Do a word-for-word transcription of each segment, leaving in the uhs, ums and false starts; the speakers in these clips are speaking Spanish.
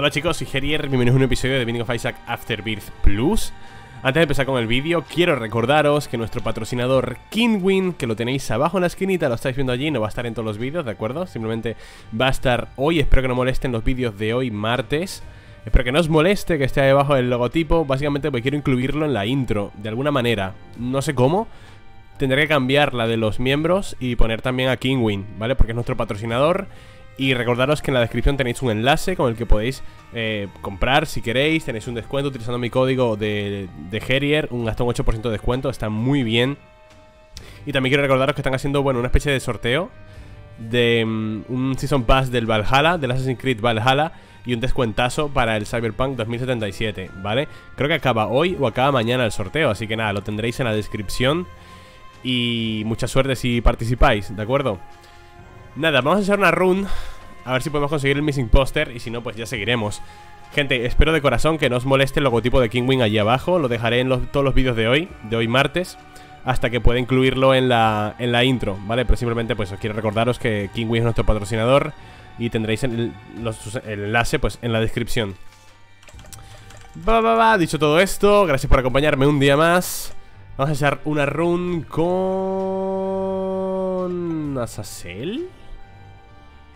Hola chicos, soy Gerier, bienvenidos a un episodio de The Binding of Isaac Afterbirth Plus. Antes de empezar con el vídeo, quiero recordaros que nuestro patrocinador Kingwin, que lo tenéis abajo en la esquinita, lo estáis viendo allí, no va a estar en todos los vídeos, ¿de acuerdo? Simplemente va a estar hoy, espero que no molesten los vídeos de hoy martes. Espero que no os moleste que esté ahí abajo el logotipo, básicamente porque quiero incluirlo en la intro, de alguna manera, no sé cómo. Tendré que cambiar la de los miembros y poner también a Kingwin, ¿vale? Porque es nuestro patrocinador. Y recordaros que en la descripción tenéis un enlace con el que podéis eh, comprar si queréis. Tenéis un descuento utilizando mi código de, de Gerier, un gastón ocho por ciento de descuento, está muy bien. Y también quiero recordaros que están haciendo, bueno, una especie de sorteo de um, un Season Pass del Valhalla, del Assassin's Creed Valhalla, y un descuentazo para el Cyberpunk dos mil setenta y siete, ¿vale? Creo que acaba hoy o acaba mañana el sorteo, así que nada, lo tendréis en la descripción. Y mucha suerte si participáis, ¿de acuerdo? Nada, vamos a hacer una run, a ver si podemos conseguir el Missing Poster, y si no, pues ya seguiremos. Gente, espero de corazón que no os moleste el logotipo de Kingwin allí abajo. Lo dejaré en los, todos los vídeos de hoy, de hoy martes, hasta que pueda incluirlo en la, en la intro, ¿vale? Pero simplemente, pues, os quiero recordaros que Kingwin es nuestro patrocinador y tendréis el, los, el enlace, pues, en la descripción. Bah, bah, bah. Dicho todo esto, gracias por acompañarme un día más. Vamos a echar una run con... ¿Azazel?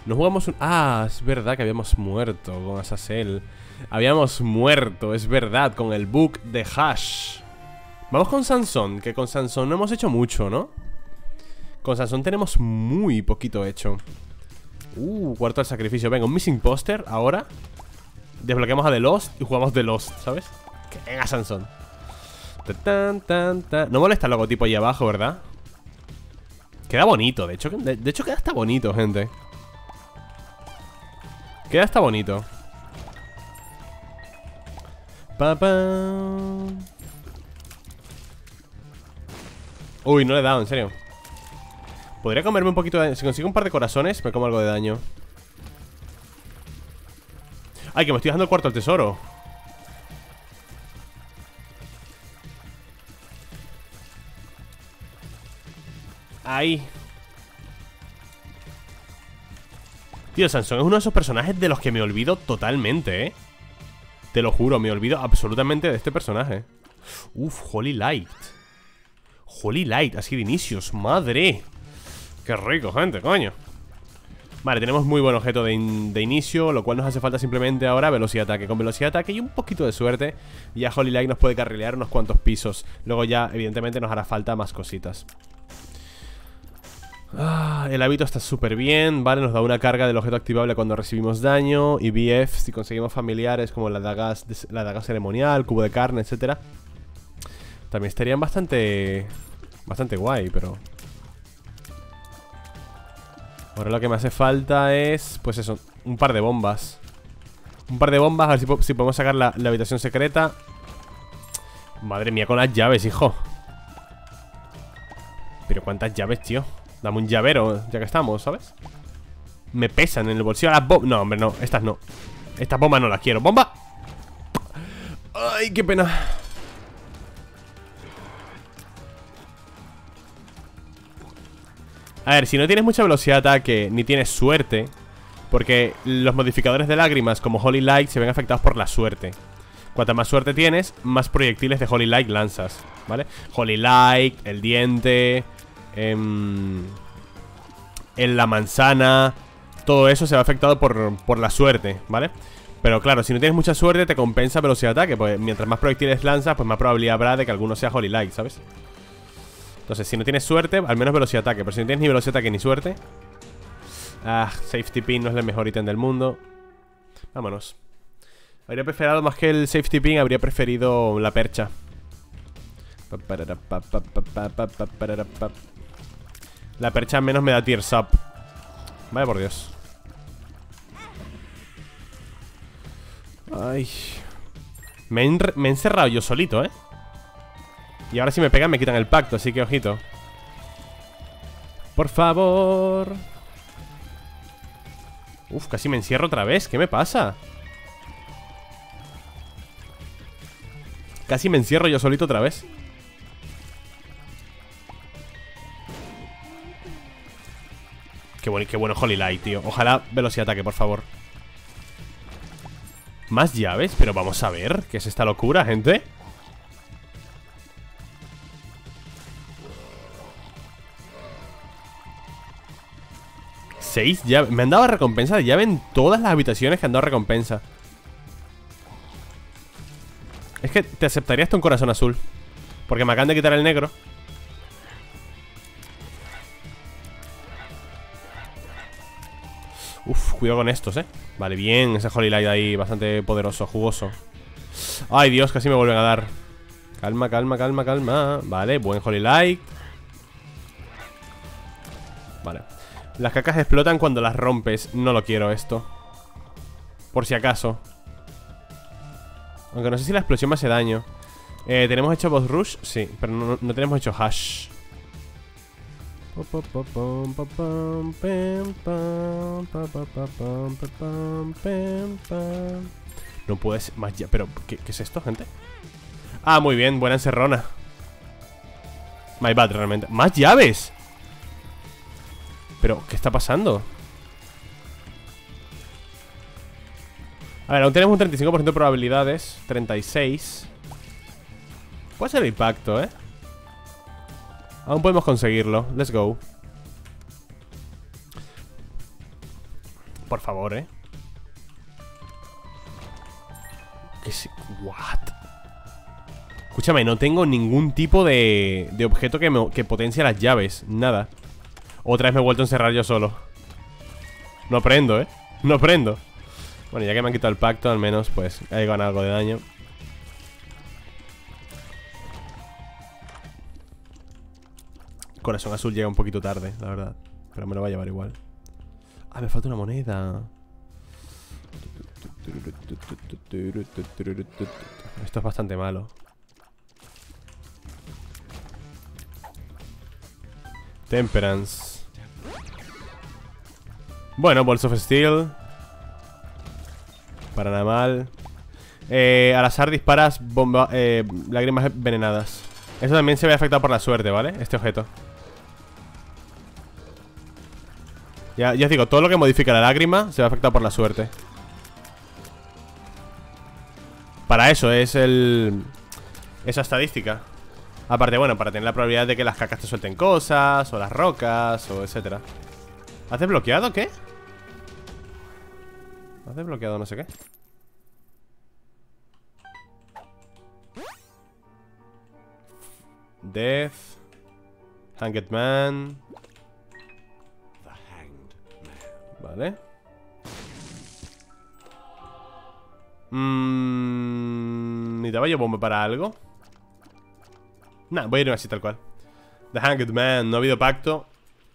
No jugamos un... Ah, es verdad que habíamos muerto con Azazel. Habíamos muerto, es verdad, con el bug de Hash. Vamos con Sansón, que con Sansón no hemos hecho mucho, ¿no? Con Sansón tenemos muy poquito hecho. Uh, cuarto del sacrificio. Venga, un Missing Poster ahora. Desbloqueamos a The Lost y jugamos The Lost, ¿sabes? Que venga Sansón. Tan, tan, tan. No molesta el logotipo ahí abajo, ¿verdad? Queda bonito, de hecho, de, de hecho queda hasta bonito, gente. Queda hasta bonito. Pa, pa. Uy, no le he dado, en serio. Podría comerme un poquito de daño. Si consigo un par de corazones, me como algo de daño. Ay, que me estoy dejando el cuarto al tesoro. Ahí. Tío, Sansón es uno de esos personajes de los que me olvido totalmente, ¿eh? Te lo juro, me olvido absolutamente de este personaje. Uf, Holy Light. Holy Light, así de inicios, madre. Qué rico, gente, coño. Vale, tenemos muy buen objeto de, in de inicio, lo cual nos hace falta simplemente ahora velocidad de ataque. Con velocidad de ataque y un poquito de suerte, ya Holy Light nos puede carrilear unos cuantos pisos. Luego ya, evidentemente, nos hará falta más cositas. Ah, el hábito está súper bien, vale, nos da una carga del objeto activable cuando recibimos daño. Y B F si conseguimos familiares como la daga, la daga ceremonial, cubo de carne, etcétera. También estarían bastante, bastante guay, pero... Ahora lo que me hace falta es, pues eso, un par de bombas. Un par de bombas, a ver si, po si podemos sacar la, la habitación secreta. Madre mía, con las llaves, hijo. Pero cuántas llaves, tío. Dame un llavero, ya que estamos, ¿sabes? Me pesan en el bolsillo las bombas. No, hombre, no, estas no. Estas bombas no las quiero. ¡Bomba! ¡Ay, qué pena! A ver, si no tienes mucha velocidad de ataque, ni tienes suerte, porque los modificadores de lágrimas como Holy Light se ven afectados por la suerte. Cuanta más suerte tienes, más proyectiles de Holy Light lanzas, ¿vale? Holy Light, el diente... En, en la manzana. Todo eso se va afectado por, por la suerte, ¿vale? Pero claro, si no tienes mucha suerte, te compensa velocidad de ataque, pues mientras más proyectiles lanzas, pues más probabilidad habrá de que alguno sea Holy Light, ¿sabes? Entonces, si no tienes suerte, al menos velocidad de ataque. Pero si no tienes ni velocidad de ataque ni suerte... Ah, Safety Pin no es el mejor ítem del mundo. Vámonos. Habría preferido, más que el Safety Pin, habría preferido la percha. La percha menos me da tears up. Vaya por Dios. Ay. Me he encerrado yo solito, ¿eh? Y ahora si me pegan me quitan el pacto, así que ojito. Por favor. Uf, casi me encierro otra vez. ¿Qué me pasa? Casi me encierro yo solito otra vez. Qué bueno, qué bueno Holy Light, tío. Ojalá velocidad de ataque, por favor. Más llaves, pero vamos a ver. ¿Qué es esta locura, gente? Seis llaves. Me han dado recompensa de llave en todas las habitaciones que han dado recompensa. Es que te aceptaría hasta un corazón azul, porque me acaban de quitar el negro. Uf, cuidado con estos, eh. Vale, bien, ese Holy Light ahí, bastante poderoso, jugoso. Ay, Dios, casi me vuelven a dar. Calma, calma, calma, calma. Vale, buen Holy Light. Vale. Las cacas explotan cuando las rompes. No lo quiero esto, por si acaso. Aunque no sé si la explosión me hace daño. eh, ¿Tenemos hecho boss rush? Sí, pero no, no tenemos hecho hash. No puedes más ya. Pero, ¿qué, qué es esto, gente? Ah, muy bien, buena encerrona. My bad, realmente. ¡Más llaves! Pero, ¿qué está pasando? A ver, aún tenemos un treinta y cinco por ciento de probabilidades. Treinta y seis. Puede ser el pacto, eh. Aún podemos conseguirlo. Let's go. Por favor, eh. ¿Qué es? What? Escúchame, no tengo ningún tipo de, de objeto que, me, que potencie las llaves. Nada. Otra vez me he vuelto a encerrar yo solo. No aprendo, eh. No aprendo. Bueno, ya que me han quitado el pacto, al menos, pues, he ganado algo de daño. Corazón azul llega un poquito tarde, la verdad. Pero me lo va a llevar igual. Ah, me falta una moneda. Esto es bastante malo. Temperance. Bueno, Balls of Steel. Para nada mal. eh, Al azar disparas bomba, eh, lágrimas envenenadas. Eso también se ve afectado por la suerte, ¿vale? Este objeto. Ya, ya os digo, todo lo que modifica la lágrima se ve afectado por la suerte. Para eso es el... esa estadística. Aparte, bueno, para tener la probabilidad de que las cacas te suelten cosas, o las rocas, o etcétera. ¿Has desbloqueado qué? ¿Has desbloqueado no sé qué? Death. Hanged Man. Vale. Mmm. ¿Necesitaba yo bomba para algo? Nah, voy a irme así tal cual. The Hanged Man, no ha habido pacto.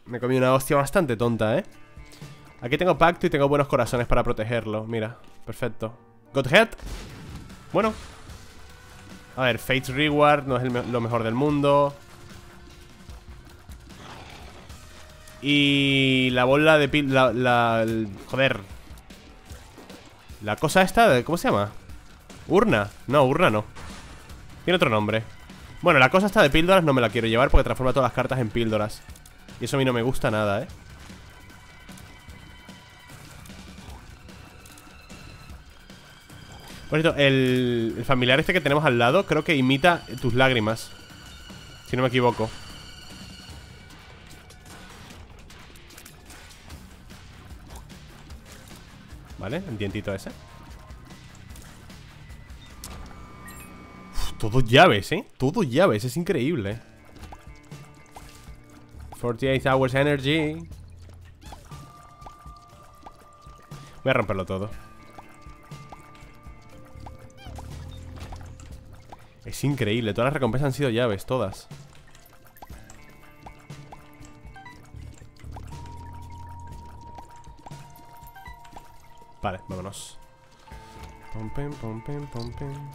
Me comí una hostia bastante tonta, eh. Aquí tengo pacto y tengo buenos corazones para protegerlo. Mira, perfecto. Got Head. Bueno. A ver, Fate's Reward no es el me lo mejor del mundo. Y la bola de pil... La, la el, joder. La cosa esta... De, ¿cómo se llama? Urna. No, urna no. Tiene otro nombre. Bueno, la cosa esta de píldoras no me la quiero llevar porque transforma todas las cartas en píldoras. Y eso a mí no me gusta nada, ¿eh? Por cierto, el, el familiar este que tenemos al lado creo que imita tus lágrimas, si no me equivoco. Vale, el dientito ese. Uf, todo llaves, eh. Todo llaves, es increíble. cuarenta y ocho hours energy. Voy a romperlo todo. Es increíble, todas las recompensas han sido llaves, todas. Vale, vámonos. Pom, pom, pom, pom, pom, pom.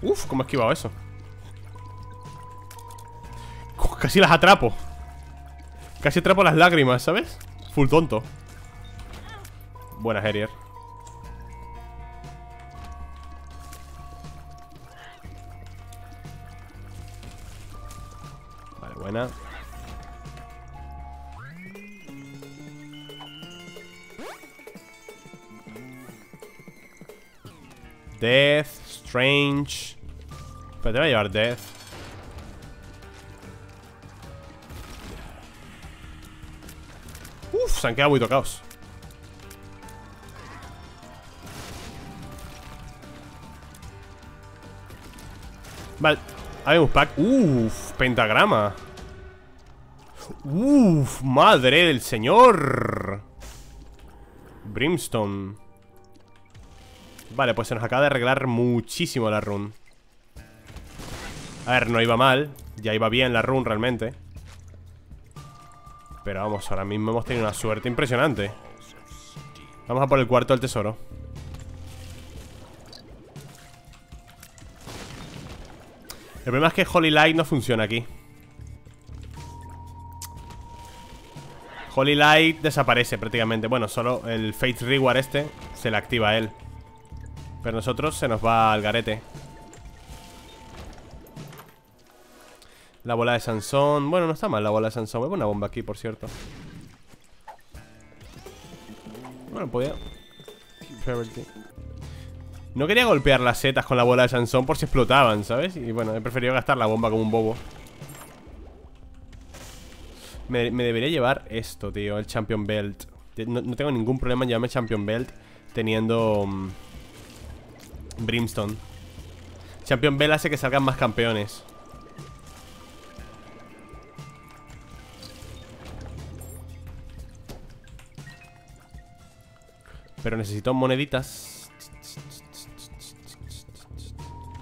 Uf, cómo he esquivado eso. Casi las atrapo. Casi atrapo las lágrimas, ¿sabes? Full tonto. Buena, Herier. Vale, buena. Death, Strange. Pero te voy a llevar Death. Uff, se han quedado muy tocados. Vale, habemos pack. Uff, pentagrama. Uff, madre del señor. Brimstone. Vale, pues se nos acaba de arreglar muchísimo la run. A ver, no iba mal. Ya iba bien la run realmente. Pero vamos, ahora mismo hemos tenido una suerte impresionante. Vamos a por el cuarto del tesoro. El problema es que Holy Light no funciona aquí. Holy Light desaparece prácticamente. Bueno, solo el Fate Reward este se le activa a él. Pero nosotros se nos va al garete. La bola de Sansón. Bueno, no está mal la bola de Sansón. Voy a poner una bomba aquí, por cierto. Bueno, podía... No quería golpear las setas con la bola de Sansón por si explotaban, ¿sabes? Y bueno, he preferido gastar la bomba como un bobo. Me, me debería llevar esto, tío. El Champion Belt. No, no tengo ningún problema en llevarme Champion Belt teniendo... Um, Brimstone. Champion Belt hace que salgan más campeones. Pero necesito moneditas.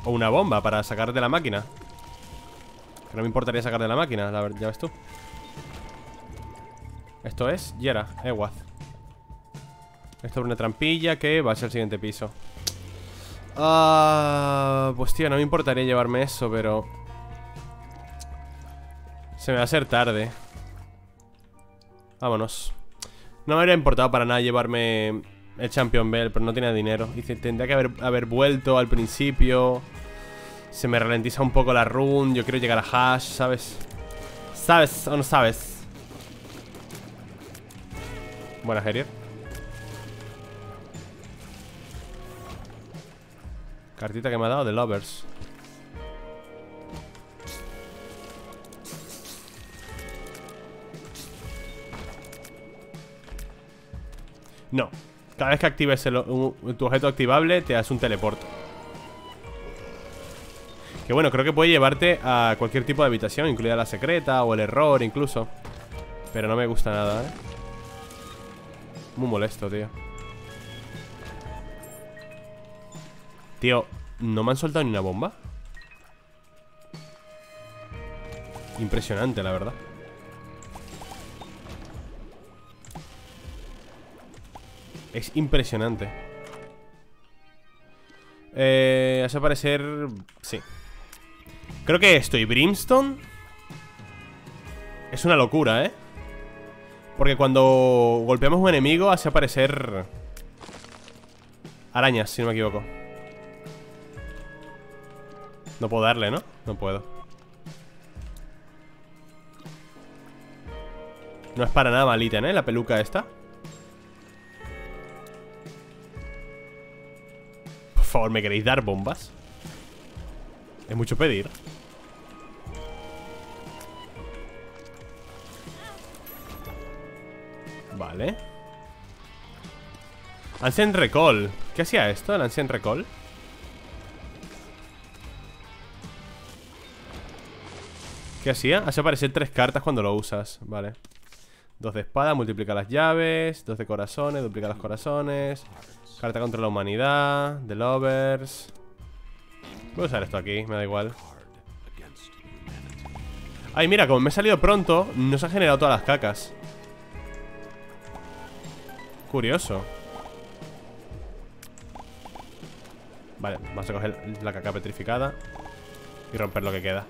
O una bomba para sacar de la máquina. Que no me importaría sacar de la máquina, la verdad, ya ves tú. Esto es Yera, Ewaz. Esto es una trampilla que va hacia el siguiente piso. Ah, pues tío, no me importaría llevarme eso, pero... se me va a hacer tarde. Vámonos. No me habría importado para nada llevarme el Champion Bell, pero no tenía dinero. Y tendría que haber, haber vuelto al principio. Se me ralentiza un poco la run. Yo quiero llegar a Hash, ¿sabes? ¿Sabes o no sabes? Buenas, Herier. Cartita que me ha dado de Lovers. No. Cada vez que actives el, un, tu objeto activable, te hace un teleport. Que bueno, creo que puede llevarte a cualquier tipo de habitación, incluida la secreta o el error incluso. Pero no me gusta nada, ¿eh? Muy molesto, tío. Tío, ¿no me han soltado ni una bomba? Impresionante, la verdad. Es impresionante. Eh... Hace aparecer... sí. Creo que esto y Brimstone es una locura, ¿eh? Porque cuando golpeamos un enemigo hace aparecer arañas, si no me equivoco. No puedo darle, ¿no? No puedo. No es para nada malita, ¿eh? La peluca esta. Por favor, ¿me queréis dar bombas? Es mucho pedir. Vale. Ancient Recall. ¿Qué hacía esto, el Ancient Recall? ¿Qué hacía? Hace aparecer tres cartas cuando lo usas. Vale. Dos de espada, multiplica las llaves. Dos de corazones, duplica los corazones. Carta contra la humanidad. The Lovers. Voy a usar esto aquí, me da igual. Ay, mira, como me he salido pronto, nos han generado todas las cacas. Curioso. Vale, vamos a coger la caca petrificada y romper lo que queda.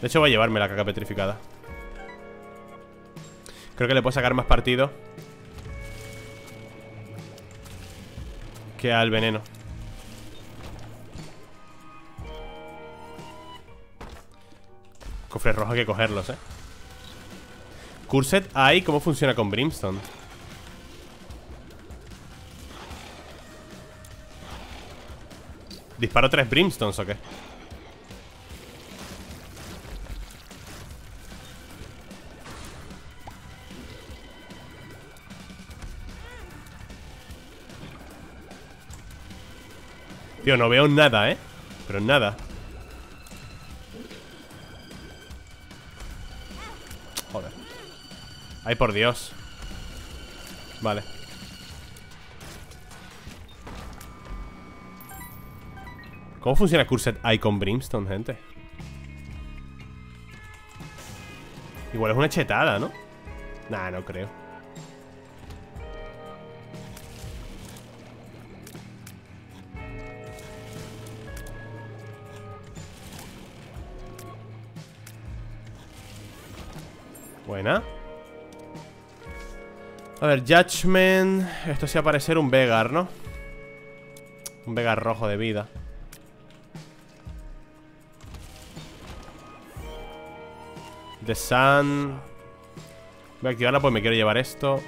De hecho voy a llevarme la caca petrificada. Creo que le puedo sacar más partido que al veneno. Cofres rojos hay que cogerlos, eh. Cursed Eye, ¿cómo funciona con Brimstone? ¿Disparo tres Brimstones o qué? Tío, no veo nada, ¿eh? Pero nada. Joder. Ay, por Dios. Vale. ¿Cómo funciona Cursed Eye con Brimstone, gente? Igual es una chetada, ¿no? Nah, no creo. Buena. A ver, Judgment. Esto sí va a parecer un Vegar, ¿no? Un Vegar rojo de vida. The Sun. Voy a activarla porque me quiero llevar esto.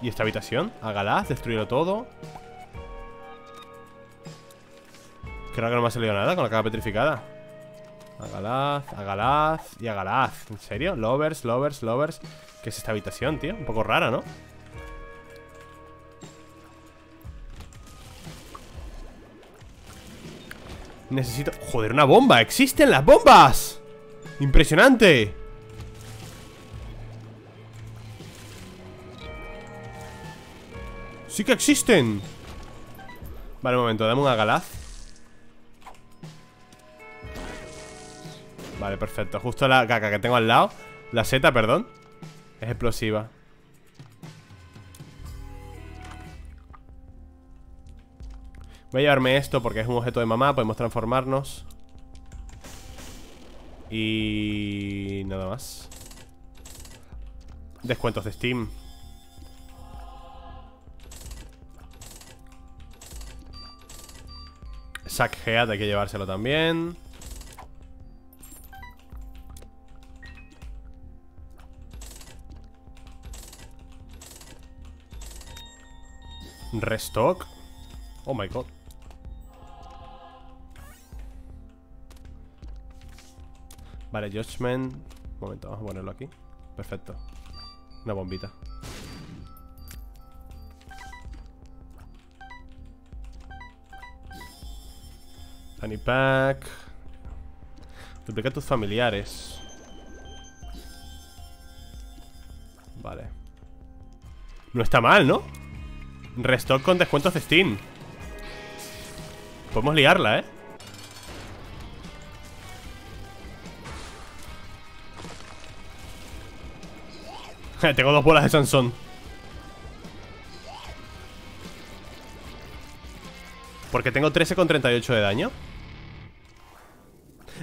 ¿Y esta habitación? Hágala, destruirlo todo. Creo que no me ha salido nada con la caja petrificada. Hágala, hágala y hágala. ¿En serio? Lovers, lovers, lovers. ¿Qué es esta habitación, tío? Un poco rara, ¿no? Necesito... Joder, una bomba. ¡Existen las bombas! ¡Impresionante! ¡Sí que existen! Vale, un momento, dame una galaz. Vale, perfecto. Justo la caca que tengo al lado. La seta, perdón. Es explosiva. Voy a llevarme esto porque es un objeto de mamá. Podemos transformarnos. Y... nada más. Descuentos de Steam. Sack Head hay que llevárselo también. Restock. Oh my god. Vale, Judgment. Un momento, vamos a ponerlo aquí. Perfecto. Una bombita. Fanny Pack. Duplica a tus familiares. Vale. No está mal, ¿no? Restock con descuentos de Steam. Podemos liarla, ¿eh? Tengo dos bolas de Sansón. Porque tengo trece con treinta y ocho de daño.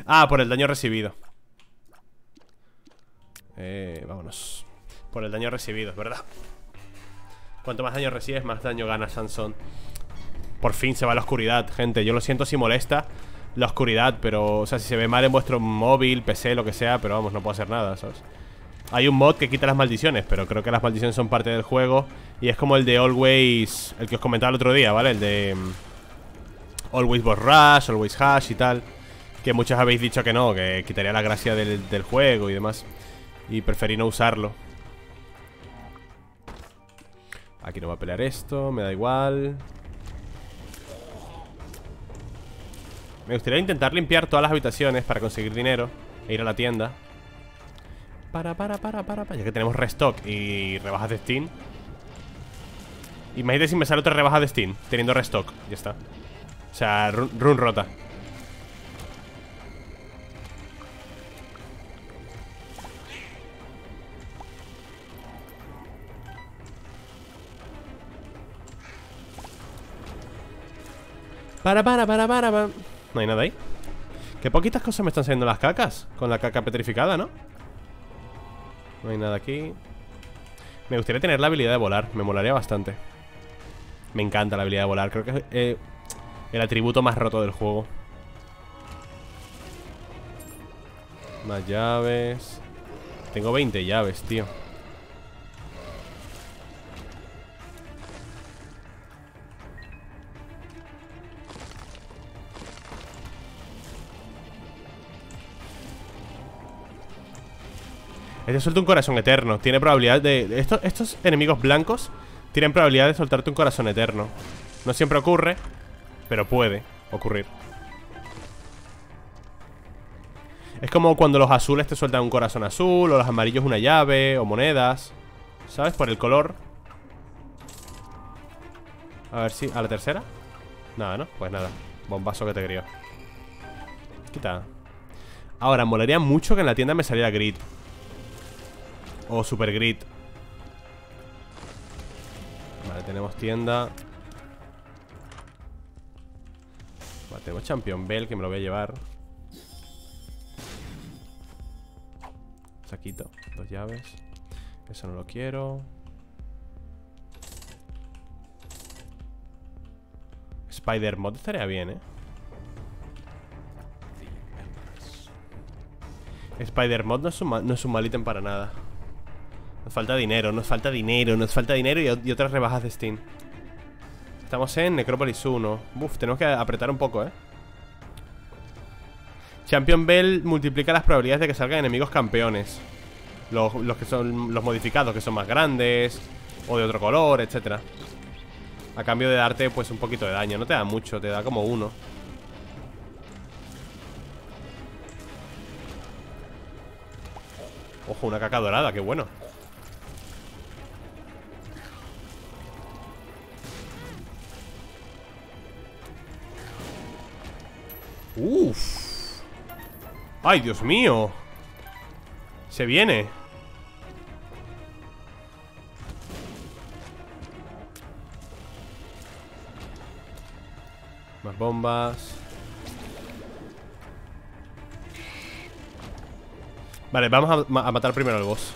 Ah, por el daño recibido. Eh, vámonos. Por el daño recibido, es verdad. Cuanto más daño recibes, más daño gana Sansón. Por fin se va la oscuridad, gente. Yo lo siento si molesta la oscuridad, pero... O sea, si se ve mal en vuestro móvil, P C, lo que sea. Pero vamos, no puedo hacer nada, ¿sabes? Hay un mod que quita las maldiciones, pero creo que las maldiciones son parte del juego. Y es como el de Always, el que os comentaba el otro día, ¿vale? El de Always Boss Rush, Always Hash y tal. Que muchos habéis dicho que no, que quitaría la gracia del, del juego y demás. Y preferí no usarlo. Aquí no va a pelear esto, me da igual. Me gustaría intentar limpiar todas las habitaciones para conseguir dinero e ir a la tienda. Para, para, para, para, para. Ya que tenemos restock y rebajas de Steam. Imagínate si me sale otra rebaja de Steam teniendo restock. Ya está. O sea, run, run rota. Para, para, para, para, para. No hay nada ahí. Qué poquitas cosas me están saliendo las cacas. Con la caca petrificada, ¿no? No hay nada aquí. Me gustaría tener la habilidad de volar. Me molaría bastante. Me encanta la habilidad de volar. Creo que es eh, el atributo más roto del juego. Más llaves. Tengo veinte llaves, tío. Este suelta un corazón eterno. Tiene probabilidad de... Estos, estos enemigos blancos tienen probabilidad de soltarte un corazón eterno. No siempre ocurre, pero puede ocurrir. Es como cuando los azules te sueltan un corazón azul, o los amarillos una llave, o monedas, ¿sabes? Por el color. A ver si... ¿A la tercera? Nada, ¿no? Pues nada. Bombazo que te crió. Quita. Ahora, molaría mucho que en la tienda me saliera Grid. O Super Grid. Vale, tenemos tienda. Vale, tenemos Champion Bell, que me lo voy a llevar. Saquito, dos llaves. Eso no lo quiero. Spider Mod estaría bien, ¿eh? Spider Mod no es un, no es un mal ítem para nada. Nos falta dinero, nos falta dinero, nos falta dinero y, y otras rebajas de Steam. Estamos en Necrópolis uno. Uf, tenemos que apretar un poco, ¿eh? Champion Bell multiplica las probabilidades de que salgan enemigos campeones. Los, los que son los modificados, que son más grandes o de otro color, etcétera. A cambio de darte, pues, un poquito de daño. No te da mucho, te da como uno. Ojo, una caca dorada, qué bueno. Uff. Ay, Dios mío. Se viene. Más bombas. Vale, vamos a, ma a matar primero al boss.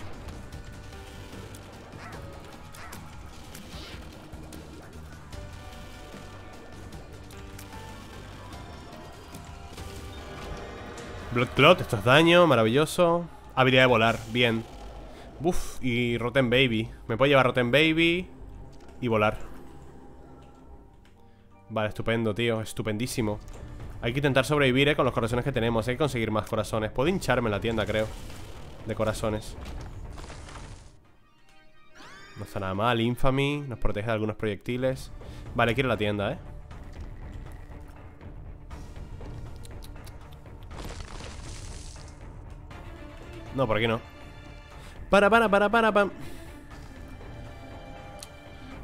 Blood Clot, esto es daño, maravilloso. Habilidad de volar, bien. Buf, y Rotten Baby. Me puedo llevar Rotten Baby y volar. Vale, estupendo, tío, estupendísimo. Hay que intentar sobrevivir, eh, con los corazones que tenemos. Hay que conseguir más corazones. Puedo hincharme en la tienda, creo, de corazones. No está nada mal, Infamy. Nos protege de algunos proyectiles. Vale, quiero la tienda, eh. No, por aquí no. Para, para, para, para, para.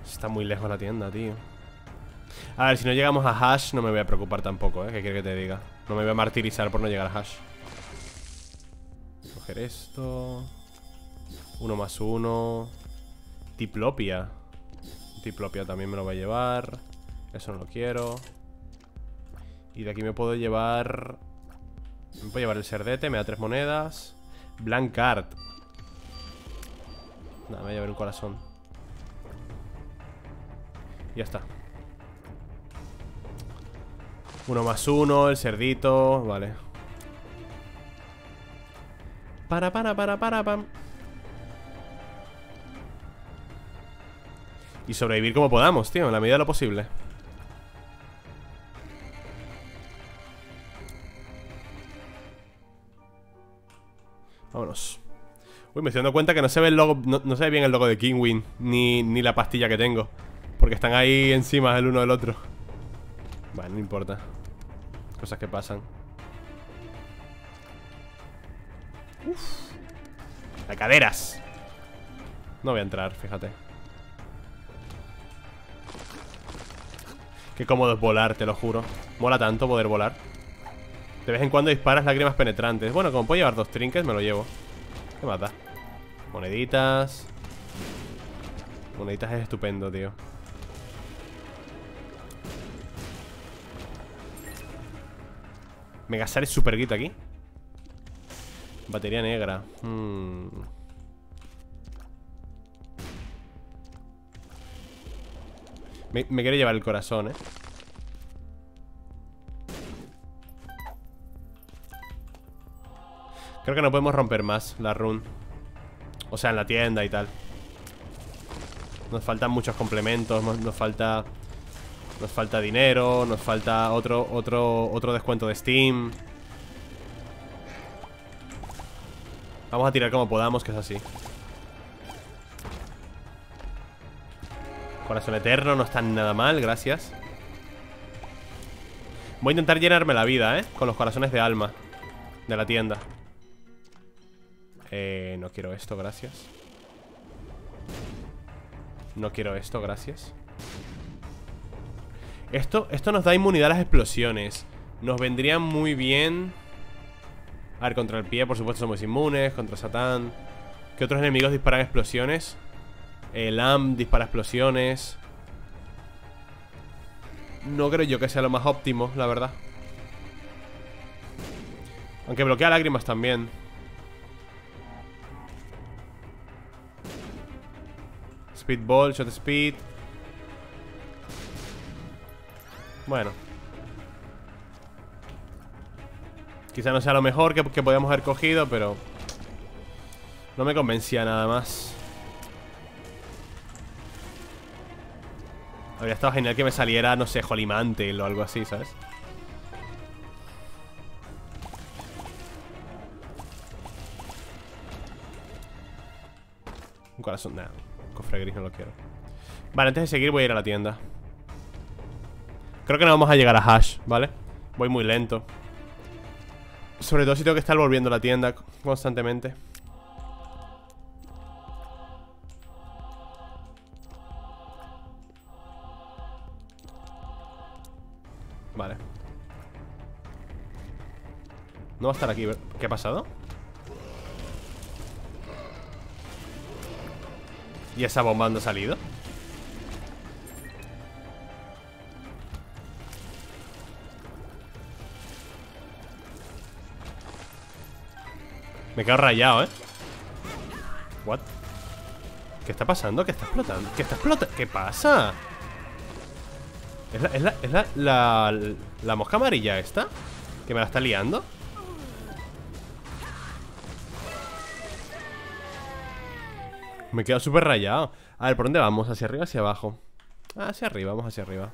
Está muy lejos la tienda, tío. A ver, si no llegamos a Hash no me voy a preocupar tampoco, ¿eh? ¿Qué quiere que te diga? No me voy a martirizar por no llegar a Hash. Coger esto. Uno más uno. Diplopia. Diplopia también me lo va a llevar. Eso no lo quiero. Y de aquí me puedo llevar... Me puedo llevar el cerdete, me da tres monedas. Blank Card. Nada, me voy a llevar un corazón. Ya está. Uno más uno, el cerdito, vale. Para, para, para, para, pam. Y sobrevivir como podamos, tío, en la medida de lo posible. Vámonos. Uy, me estoy dando cuenta que no se ve el logo, no, no se ve bien el logo de Kingwin, ni, ni la pastilla que tengo, porque están ahí encima el uno del otro. Vale, no importa. Cosas que pasan. Uff. ¡La caderas! No voy a entrar, fíjate. Qué cómodo es volar, te lo juro. Mola tanto poder volar. De vez en cuando disparas lágrimas penetrantes. Bueno, como puedo llevar dos trinques, me lo llevo. ¿Qué más da? Moneditas. Moneditas es estupendo, tío. Mega Satan es super guita aquí. Batería negra. Hmm. Me, me quiere llevar el corazón, eh. Creo que no podemos romper más la run. O sea, en la tienda y tal. Nos faltan muchos complementos. Nos falta... Nos falta dinero, nos falta otro, otro, otro descuento de Steam. Vamos a tirar como podamos, que es así. Corazón eterno, no está nada mal, gracias. Voy a intentar llenarme la vida, ¿eh? Con los corazones de alma de la tienda. Eh, no quiero esto, gracias. No quiero esto, gracias. Esto, esto nos da inmunidad a las explosiones. Nos vendría muy bien. A ver, contra el pie, por supuesto, somos inmunes. Contra Satán. ¿Qué otros enemigos disparan explosiones? El A M dispara explosiones. No creo yo que sea lo más óptimo, la verdad. Aunque bloquea lágrimas también. Speedball, shot speed. Bueno, quizá no sea lo mejor que, que podíamos haber cogido, pero no me convencía nada más. Habría estado genial que me saliera, no sé, Holy Mantle o algo así, ¿sabes? Un corazón, nada. Cofre gris no lo quiero. Vale, antes de seguir voy a ir a la tienda. Creo que no vamos a llegar a Hash, ¿vale? Voy muy lento. Sobre todo si tengo que estar volviendo a la tienda constantemente. Vale. No va a estar aquí. ¿Qué ha pasado? ¿Y esa bomba dónde ha salido? Me quedo rayado, ¿eh? What? ¿Qué está pasando? ¿Qué está explotando? ¿Qué está explotando? ¿Qué pasa? ¿Es la, es la, es la, la, la mosca amarilla esta? ¿Que me la está liando? Me he quedado súper rayado. A ver, ¿por dónde vamos? ¿Hacia arriba o hacia abajo? Ah, hacia arriba, vamos hacia arriba.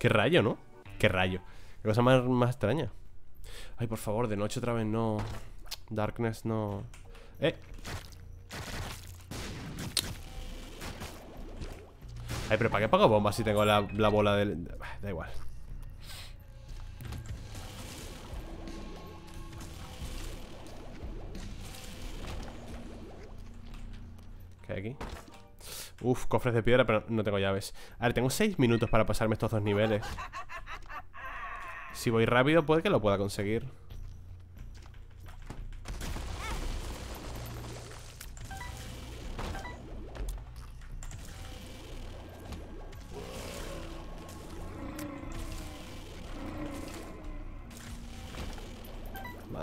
Qué rayo, ¿no? Qué rayo. Qué cosa más, más extraña. Ay, por favor, de noche otra vez no. Darkness no. Eh Ay, pero ¿para qué pago bombas si tengo la, la bola del...? Da igual. ¿Qué hay aquí? Uf, cofres de piedra, pero no tengo llaves. A ver, tengo seis minutos para pasarme estos dos niveles. Si voy rápido, puede que lo pueda conseguir.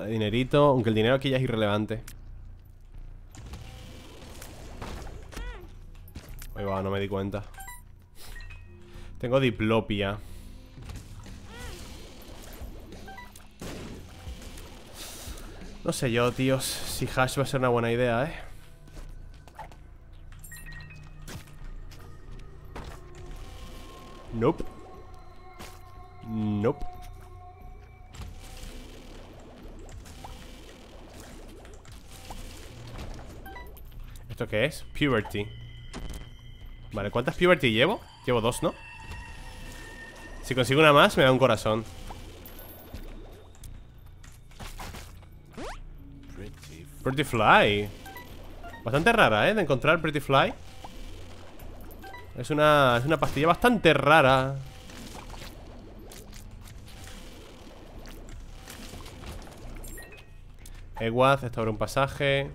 Dinerito, aunque el dinero aquí ya es irrelevante. Ahí va, no me di cuenta. Tengo diplopia. No sé yo, tíos, si Hash va a ser una buena idea, eh. Nope. Nope. ¿Esto qué es? Puberty. Vale, ¿cuántas Puberty llevo? Llevo dos, ¿no? Si consigo una más, me da un corazón. Pretty Fly. Bastante rara, ¿eh? De encontrar Pretty Fly. Es una, es una pastilla bastante rara. Eguaz, esto abre un pasaje.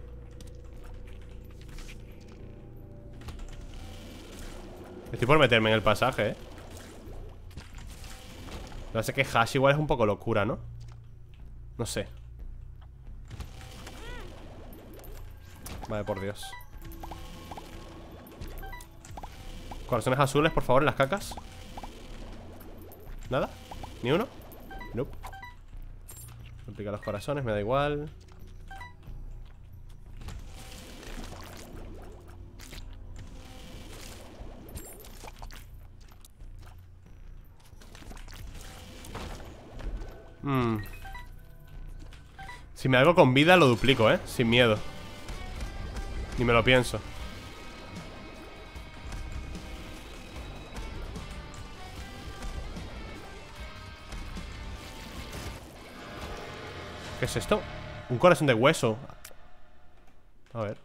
Estoy por meterme en el pasaje, eh. Lo que pasa es que Hash igual es un poco locura, ¿no? No sé. Vale, por Dios. Corazones azules, por favor, en las cacas. ¿Nada? ¿Ni uno? Nope. Multiplica los corazones, me da igual. Si me hago con vida lo duplico, eh. Sin miedo. Ni me lo pienso. ¿Qué es esto? Un corazón de hueso. A ver.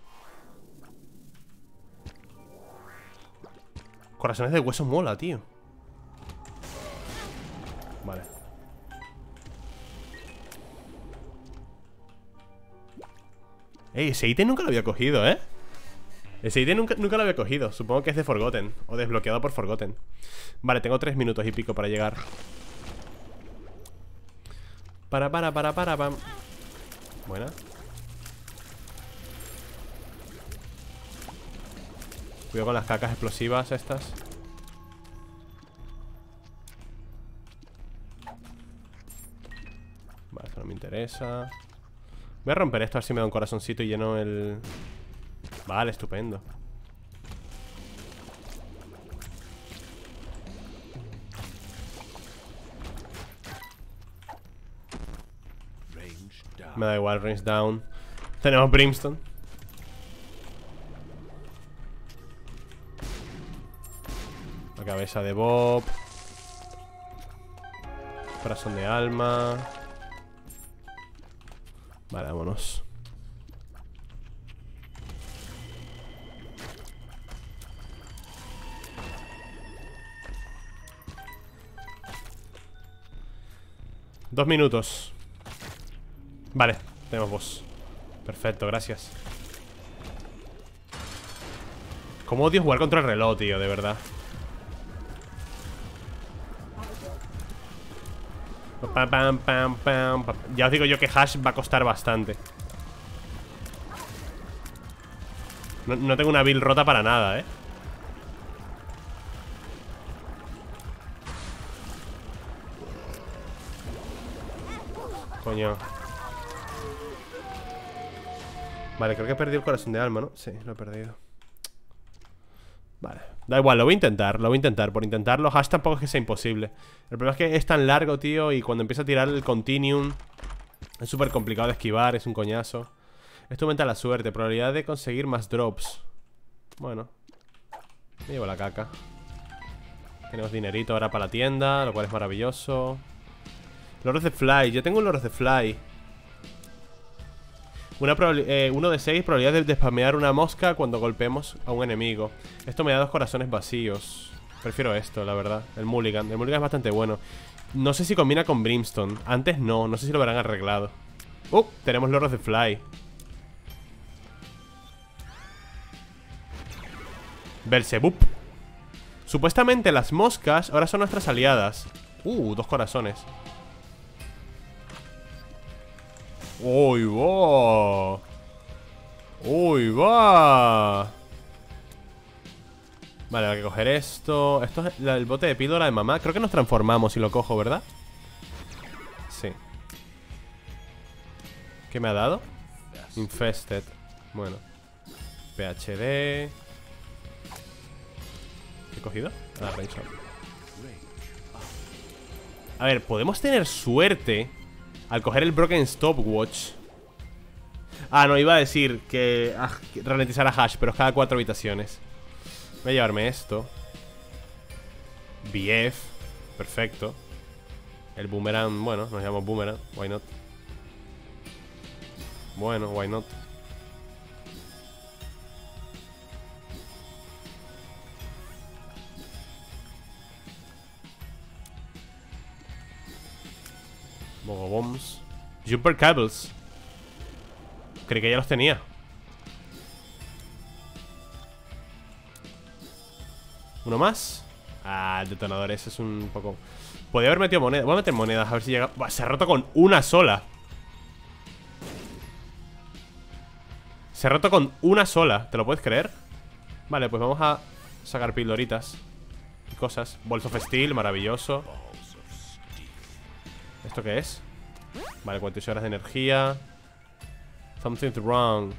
Corazones de hueso mola, tío. Vale. Ey, ese ítem nunca lo había cogido, ¿eh? Ese ítem nunca, nunca lo había cogido. Supongo que es de Forgotten. O desbloqueado por Forgotten. Vale, tengo tres minutos y pico para llegar. Para, para, para, para, pam. Buena. Cuidado con las cacas explosivas estas. Vale, esto no me interesa. Voy a romper esto a ver si me da un corazoncito y lleno el... Vale, estupendo. Me da igual, range down. Tenemos Brimstone. La cabeza de Bob. Corazón de alma. Vale, vámonos. Dos minutos. Vale, tenemos boss. Perfecto, gracias. Cómo odio jugar contra el reloj, tío, de verdad. Pam, pam, pam, pam, pam. Ya os digo yo que Hash va a costar bastante. No, no tengo una build rota para nada, eh. Coño. Vale, creo que he perdido el corazón de alma, ¿no? Sí, lo he perdido. Vale, da igual, lo voy a intentar, lo voy a intentar. Por intentarlo, Hash tampoco es que sea imposible. El problema es que es tan largo, tío. Y cuando empieza a tirar el continuum es súper complicado de esquivar, es un coñazo. Esto aumenta la suerte, probabilidad de conseguir más drops. Bueno, me llevo la caca. Tenemos dinerito ahora para la tienda, lo cual es maravilloso. Lord of the Flies, yo tengo un Lord of the Flies. Una eh, uno de seis, probabilidad de, de spamear una mosca cuando golpeemos a un enemigo. Esto me da dos corazones vacíos. Prefiero esto, la verdad. El Mulligan. El Mulligan es bastante bueno. No sé si combina con Brimstone. Antes no. No sé si lo habrán arreglado. ¡Uh! Tenemos Lord of the Fly. Belzebub. Supuestamente las moscas ahora son nuestras aliadas. ¡Uh! Dos corazones. ¡Uy, va! ¡Uy, va! Vale, hay que coger esto. Esto es el bote de píldora de mamá. Creo que nos transformamos si lo cojo, ¿verdad? Sí. ¿Qué me ha dado? Infested. Bueno. P H D. ¿Qué he cogido? Ah, Brimstone. A ver, podemos tener suerte al coger el Broken Stopwatch. Ah, no, iba a decir que ah, ralentizar a Hash, pero es cada cuatro habitaciones. Voy a llevarme esto. B F. Perfecto. El Boomerang, bueno, nos llamamos Boomerang. Why not? Bueno, why not? Bombs. Jumper Cables. Creí que ya los tenía. Uno más. Ah, el detonador ese es un poco... Podría haber metido monedas. Voy a meter monedas a ver si llega... Buah, se ha roto con una sola. Se ha roto con una sola. ¿Te lo puedes creer? Vale, pues vamos a sacar pildoritas y cosas. Balls of Steel, maravilloso. ¿Esto qué es? Vale, cuarenta y ocho horas de energía. Something's wrong.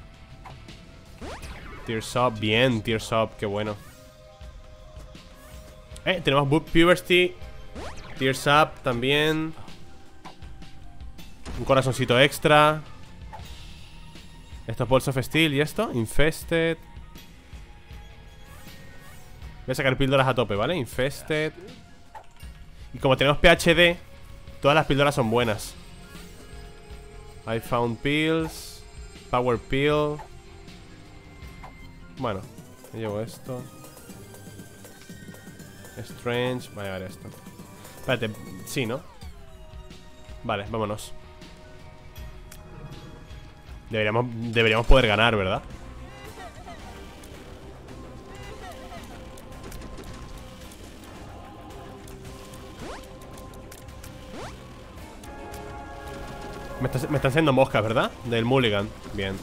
Tears up, bien, tears up, qué bueno. Eh, tenemos Boob Puberty. Tears up también. Un corazoncito extra. Esto es Balls of Steel y esto, Infested. Voy a sacar píldoras a tope, ¿vale? Infested. Y como tenemos P H D, todas las píldoras son buenas. I found pills. Power pill. Bueno, me llevo esto. Strange. Vale, vale, esto. Espérate, sí, ¿no? Vale, vámonos. Deberíamos, deberíamos poder ganar, ¿verdad? Me, está, me están haciendo moscas, ¿verdad? Del Mulligan. Bien.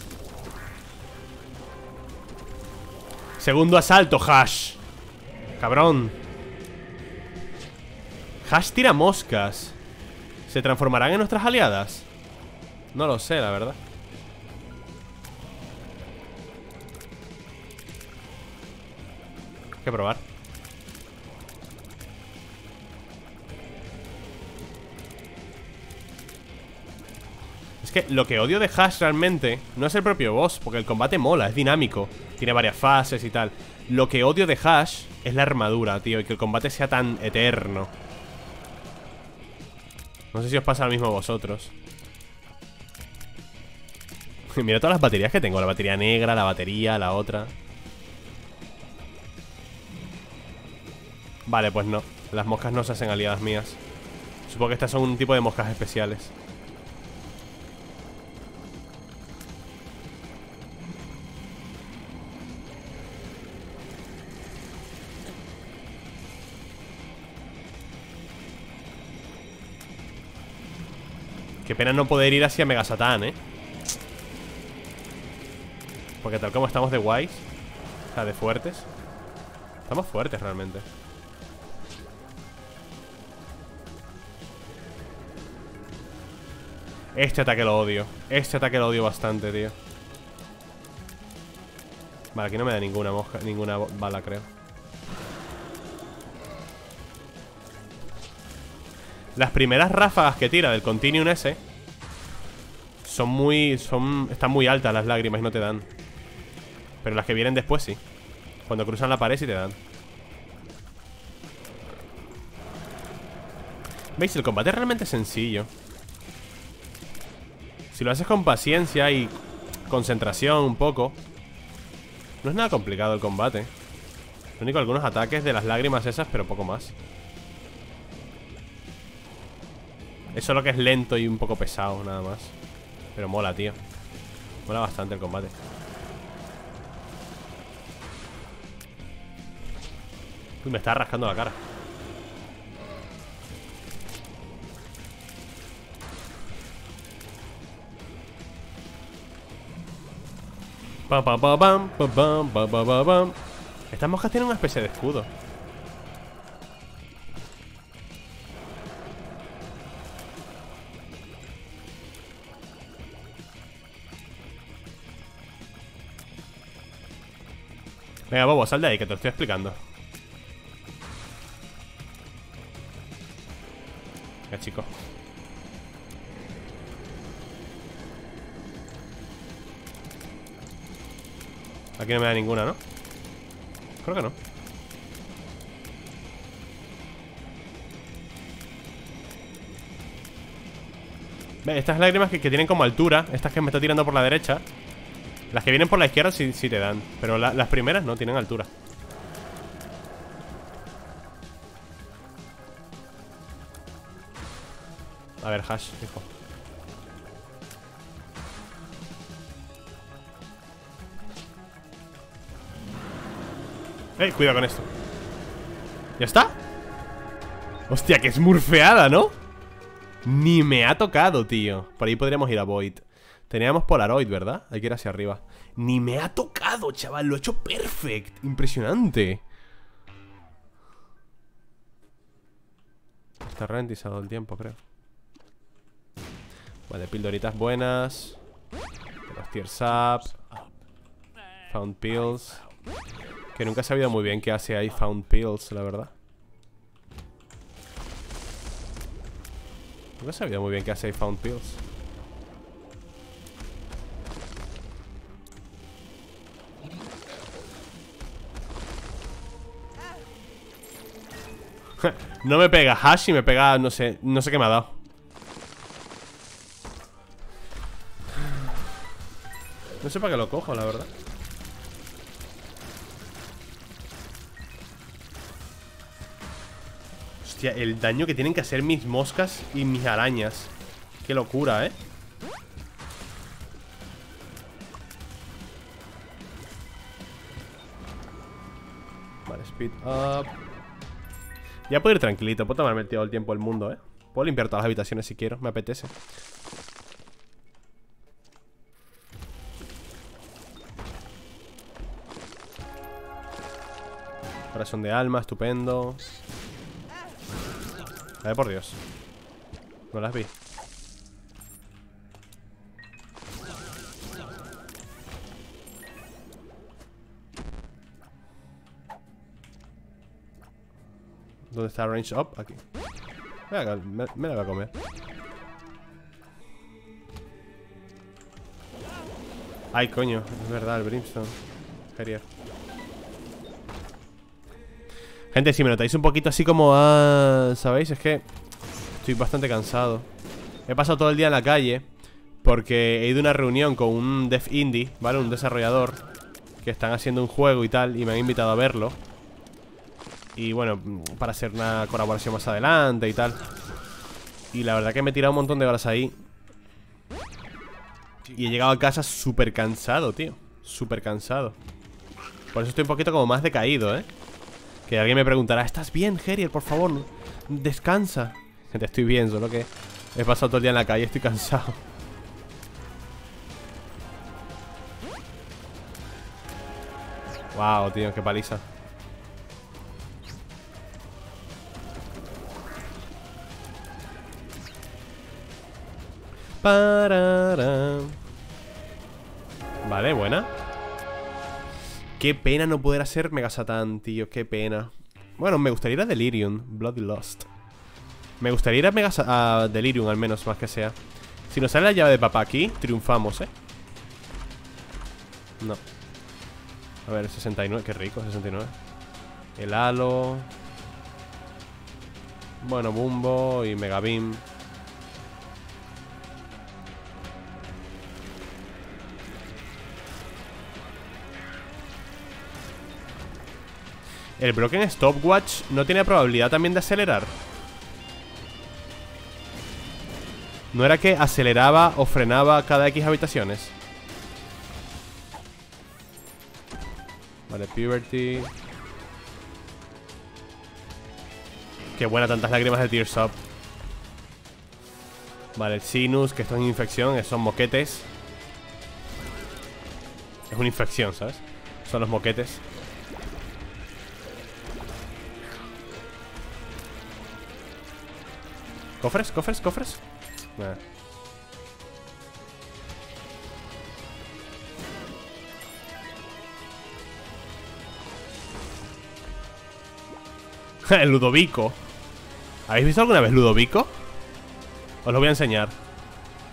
Segundo asalto, Hash. Cabrón. Hash tira moscas. ¿Se transformarán en nuestras aliadas? No lo sé, la verdad. Hay que probar. Es que lo que odio de Hash realmente no es el propio boss, porque el combate mola, es dinámico, tiene varias fases y tal. Lo que odio de Hash es la armadura, tío, y que el combate sea tan eterno. No sé si os pasa lo mismo a vosotros. Mira todas las baterías que tengo, la batería negra, la batería, la otra. Vale, pues no. Las moscas no se hacen aliadas mías. Supongo que estas son un tipo de moscas especiales. Qué pena no poder ir hacia Mega Satan, ¿eh? Porque tal como estamos de guays, o sea, de fuertes, estamos fuertes realmente. Este ataque lo odio. Este ataque lo odio bastante, tío. Vale, aquí no me da ninguna mosca, ninguna bala, creo. Las primeras ráfagas que tira del Continuum ese son muy... son están muy altas las lágrimas y no te dan. Pero las que vienen después sí. Cuando cruzan la pared sí te dan. ¿Veis? El combate es realmente sencillo. Si lo haces con paciencia y concentración un poco, no es nada complicado el combate. Lo único, algunos ataques de las lágrimas esas, pero poco más. Eso es lo que es lento y un poco pesado, nada más. Pero mola, tío. Mola bastante el combate. Uy, me está rascando la cara. Pam, pam, pam, pam, pam, pam, pam, pam. Estas moscas tienen una especie de escudo. Venga, bobo, sal de ahí, que te lo estoy explicando. Ya, chico. Aquí no me da ninguna, ¿no? Creo que no. Ve, estas lágrimas que, que tienen como altura, estas que me está tirando por la derecha, las que vienen por la izquierda sí, sí te dan. Pero la, las primeras no, tienen altura. A ver, Hash, hijo. Hey, cuidado con esto. ¿Ya está? Hostia, que es smurfeada, ¿no? Ni me ha tocado, tío. Por ahí podríamos ir a Void. Teníamos Polaroid, ¿verdad? Hay que ir hacia arriba. Ni me ha tocado, chaval. Lo he hecho perfect. Impresionante. Está ralentizado el tiempo, creo. Vale, pildoritas buenas. Los tears up. Found pills. Que nunca he sabido muy bien qué hace ahí Found Pills, la verdad. Nunca he sabido muy bien qué hace ahí Found Pills. No me pega hash y me pega, no sé, no sé qué me ha dado. No sé para qué lo cojo, la verdad. Hostia, el daño que tienen que hacer mis moscas y mis arañas. Qué locura, ¿eh? Vale, speed up. Ya puedo ir tranquilito, puedo tomarme todo el tiempo del mundo, ¿eh? Puedo limpiar todas las habitaciones si quiero, me apetece. Corazón de alma, estupendo. A ver, por Dios. No las vi. ¿Dónde está range up? Aquí. Me, me la voy a comer. Ay, coño. Es verdad, el Brimstone. Gerier. Gente, si me notáis un poquito así como... Ah, ¿sabéis? Es que estoy bastante cansado. He pasado todo el día en la calle porque he ido a una reunión con un dev indie, ¿vale? Un desarrollador que están haciendo un juego y tal, y me han invitado a verlo. Y bueno, para hacer una colaboración más adelante y tal. Y la verdad que me he tirado un montón de horas ahí. Y he llegado a casa súper cansado, tío. Súper cansado. Por eso estoy un poquito como más decaído, ¿eh? Que alguien me preguntará, ¿estás bien, Gerier? Por favor, descansa. Gente, estoy bien, solo que he pasado todo el día en la calle, estoy cansado. Wow, tío, qué paliza. Parara. Vale, buena. Qué pena no poder hacer Mega Satan, tío, qué pena. Bueno, me gustaría ir a Delirium, Bloodlust. Me gustaría ir a, Mega a Delirium, al menos, más que sea. Si nos sale la llave de papá aquí, triunfamos, ¿eh? No. A ver, sesenta y nueve, qué rico, sesenta y nueve. El halo. Bueno, Bumbo y Mega Beam. ¿El Broken Stopwatch no tiene probabilidad también de acelerar? ¿No era que aceleraba o frenaba cada X habitaciones? Vale, Puberty. Qué buena, tantas lágrimas de Tears Up. Vale, el Sinus, que esto es infección, son moquetes. Es una infección, ¿sabes? Son los moquetes. ¿Cofres? ¿Cofres? ¿Cofres? Nah. El Ludovico. ¿Habéis visto alguna vez Ludovico? Os lo voy a enseñar.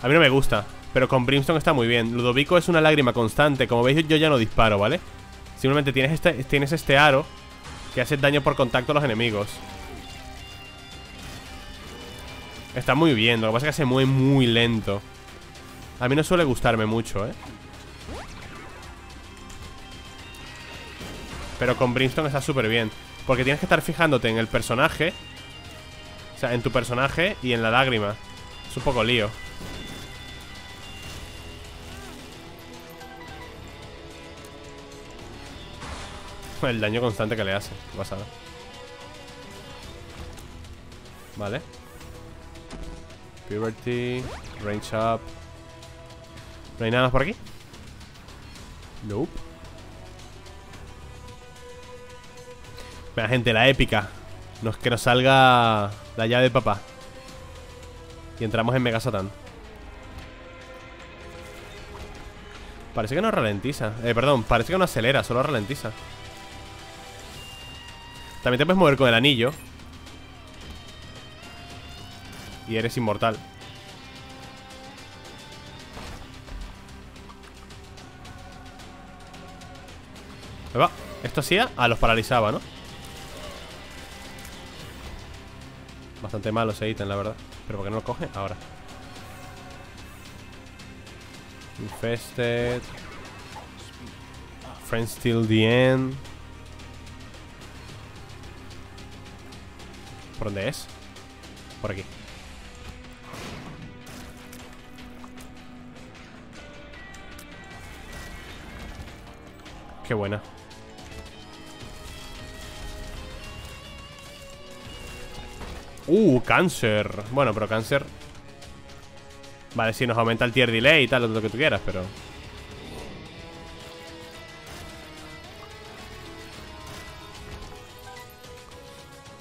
A mí no me gusta, pero con Brimstone está muy bien. Ludovico es una lágrima constante. Como veis, yo ya no disparo, ¿vale? Simplemente tienes este, tienes este aro que hace daño por contacto a los enemigos. Está muy bien, lo que pasa es que se mueve muy lento. A mí no suele gustarme mucho, ¿eh? Pero con Brimstone está súper bien, porque tienes que estar fijándote en el personaje. O sea, en tu personaje y en la lágrima. Es un poco lío. El daño constante que le hace, pasada. Vale. Puberty, range up. ¿No hay nada más por aquí? Nope. Mira, gente, la épica. No es que nos salga la llave de papá. Y entramos en Mega Satan. Parece que no ralentiza. Eh, perdón, parece que no acelera, solo ralentiza. También te puedes mover con el anillo. Y eres inmortal. Esto hacía... Ah, los paralizaba, ¿no? Bastante malo ese ítem, la verdad. ¿Pero por qué no lo coge? Ahora. Infested. Friends till the end. ¿Por dónde es? Por aquí. Qué buena. Uh, cáncer. Bueno, pero cáncer. Vale, sí, nos aumenta el tier delay y tal, lo que tú quieras, pero.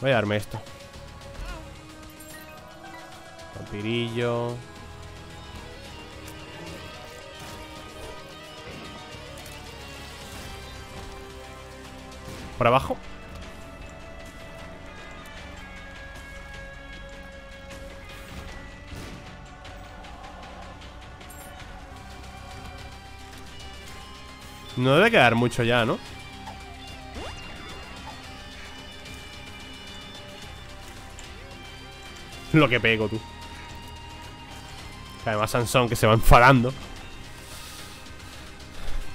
Voy a darme esto. Vampirillo. Por abajo. No debe quedar mucho ya, ¿no? Lo que pego, tú. Además, Sansón que se va enfadando.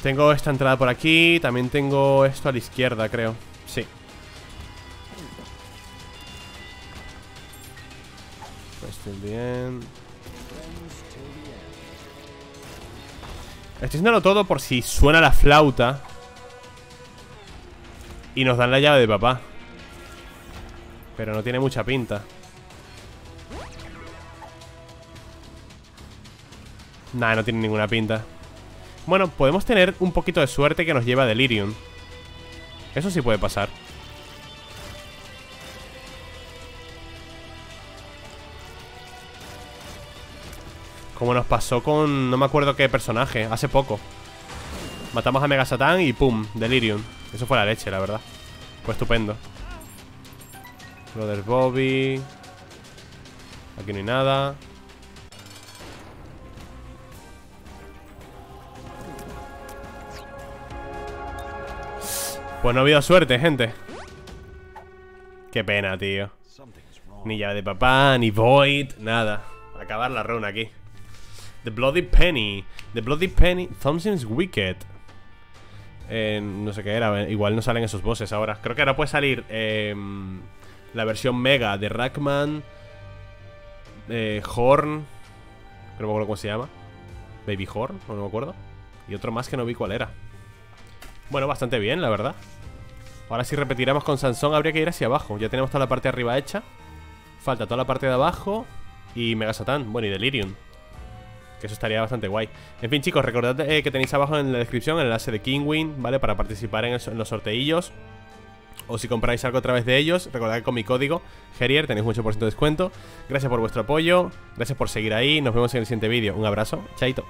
Tengo esta entrada por aquí. También tengo esto a la izquierda, creo. Sí. Estoy bien. Estoy haciéndolo todo por si suena la flauta y nos dan la llave de papá. Pero no tiene mucha pinta. Nah, no tiene ninguna pinta. Bueno, podemos tener un poquito de suerte que nos lleva a Delirium. Eso sí puede pasar. Como nos pasó con... no me acuerdo qué personaje, hace poco. Matamos a Mega Satan y pum, Delirium. Eso fue la leche, la verdad. Fue estupendo. Brother Bobby. Aquí no hay nada. Pues no ha habido suerte, gente. Qué pena, tío. Ni llave de papá, ni Void, nada. Acabar la run aquí. The Bloody Penny. The Bloody Penny. Something's Wicked. Eh, no sé qué era. Igual no salen esos bosses ahora. Creo que ahora puede salir eh, la versión mega de Rackman. Eh, Horn. No me acuerdo cómo se llama. Baby Horn, no me acuerdo. Y otro más que no vi cuál era. Bueno, bastante bien, la verdad. Ahora si repetiremos con Sansón habría que ir hacia abajo. Ya tenemos toda la parte de arriba hecha. Falta toda la parte de abajo. Y Mega Satan, bueno, y Delirium. Que eso estaría bastante guay. En fin, chicos, recordad eh, que tenéis abajo en la descripción el enlace de Kingwin, ¿vale? Para participar en, el, en los sorteillos. O si compráis algo a través de ellos, recordad que con mi código Gerier tenéis un ocho por ciento de descuento. Gracias por vuestro apoyo. Gracias por seguir ahí. Nos vemos en el siguiente vídeo. Un abrazo, chaito.